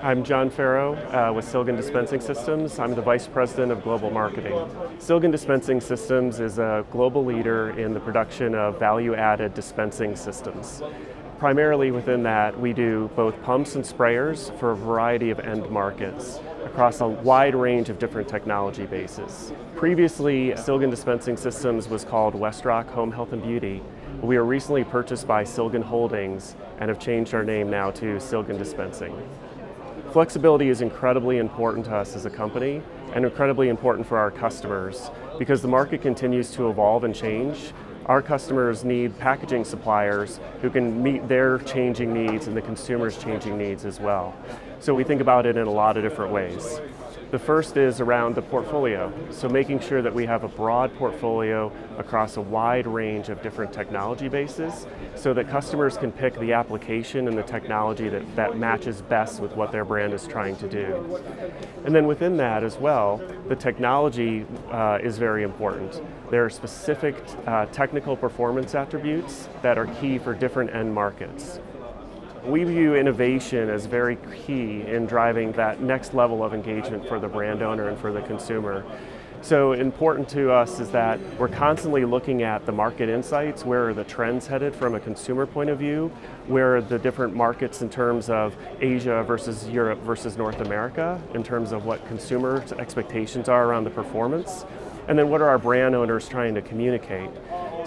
I'm John Ferro with Silgan Dispensing Systems. I'm the Vice President of Global Marketing. Silgan Dispensing Systems is a global leader in the production of value-added dispensing systems. Primarily within that, we do both pumps and sprayers for a variety of end markets across a wide range of different technology bases. Previously, Silgan Dispensing Systems was called Westrock Home Health and Beauty. We were recently purchased by Silgan Holdings and have changed our name now to Silgan Dispensing. Flexibility is incredibly important to us as a company and incredibly important for our customers because the market continues to evolve and change. Our customers need packaging suppliers who can meet their changing needs and the consumers' changing needs as well. So we think about it in a lot of different ways. The first is around the portfolio, so making sure that we have a broad portfolio across a wide range of different technology bases so that customers can pick the application and the technology that matches best with what their brand is trying to do. And then within that as well, the technology is very important. There are specific technical performance attributes that are key for different end markets. We view innovation as very key in driving that next level of engagement for the brand owner and for the consumer. So important to us is that we're constantly looking at the market insights, where are the trends headed from a consumer point of view, where are the different markets in terms of Asia versus Europe versus North America, in terms of what consumer expectations are around the performance, and then what are our brand owners trying to communicate.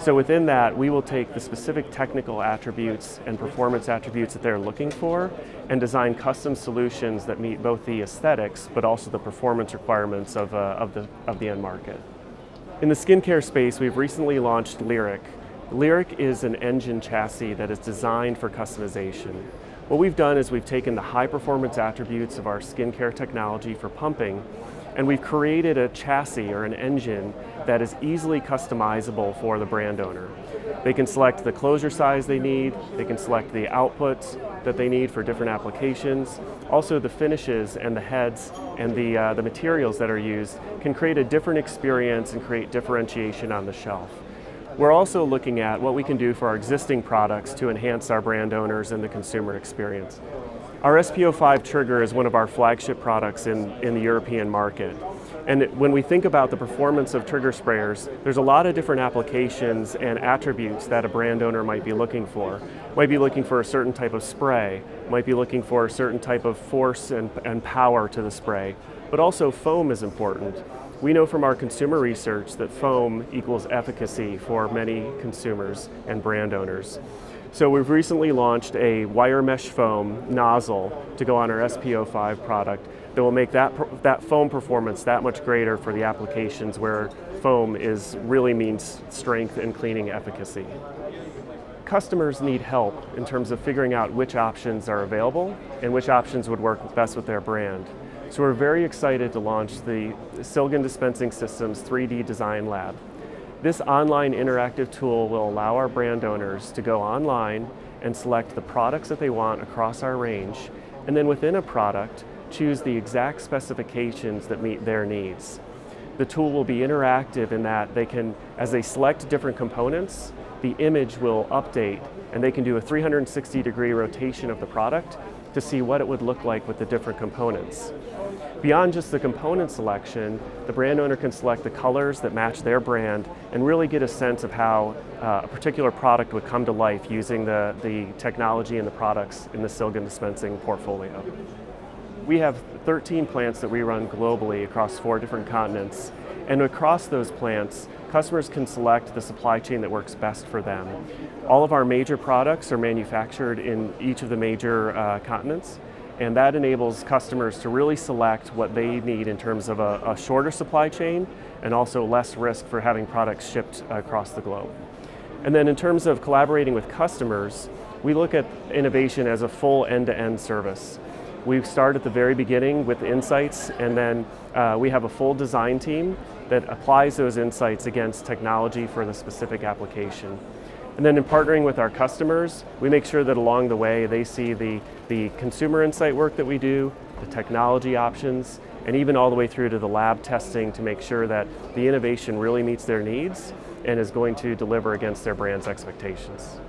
So within that, we will take the specific technical attributes and performance attributes that they're looking for and design custom solutions that meet both the aesthetics but also the performance requirements of the end market. In the skincare space, we've recently launched Lyric. Lyric is an engine chassis that is designed for customization. What we've done is we've taken the high performance attributes of our skincare technology for pumping, and we've created a chassis or an engine that is easily customizable for the brand owner. They can select the closure size they need, they can select the outputs that they need for different applications. Also the finishes and the heads and the materials that are used can create a different experience and create differentiation on the shelf. We're also looking at what we can do for our existing products to enhance our brand owners and the consumer experience. Our SP05 trigger is one of our flagship products in the European market. And when we think about the performance of trigger sprayers, there's a lot of different applications and attributes that a brand owner might be looking for. Might be looking for a certain type of spray, might be looking for a certain type of force and power to the spray, but also foam is important. We know from our consumer research that foam equals efficacy for many consumers and brand owners. So we've recently launched a wire mesh foam nozzle to go on our SP05 product that will make that foam performance that much greater for the applications where foam is really means strength and cleaning efficacy. Customers need help in terms of figuring out which options are available and which options would work best with their brand. So we're very excited to launch the Silgan Dispensing Systems 3D Design Lab. This online interactive tool will allow our brand owners to go online and select the products that they want across our range, and then within a product, choose the exact specifications that meet their needs. The tool will be interactive in that they can, as they select different components, the image will update and they can do a 360-degree rotation of the product to see what it would look like with the different components. Beyond just the component selection, the brand owner can select the colors that match their brand and really get a sense of how a particular product would come to life using the technology and the products in the Silgan Dispensing portfolio. We have 13 plants that we run globally across 4 different continents, and across those plants, customers can select the supply chain that works best for them. All of our major products are manufactured in each of the major continents, and that enables customers to really select what they need in terms of a shorter supply chain and also less risk for having products shipped across the globe. And then in terms of collaborating with customers, we look at innovation as a full end-to-end service. We start at the very beginning with insights, and then we have a full design team that applies those insights against technology for the specific application. And then in partnering with our customers, we make sure that along the way they see the consumer insight work that we do, the technology options, and even all the way through to the lab testing to make sure that the innovation really meets their needs and is going to deliver against their brand's expectations.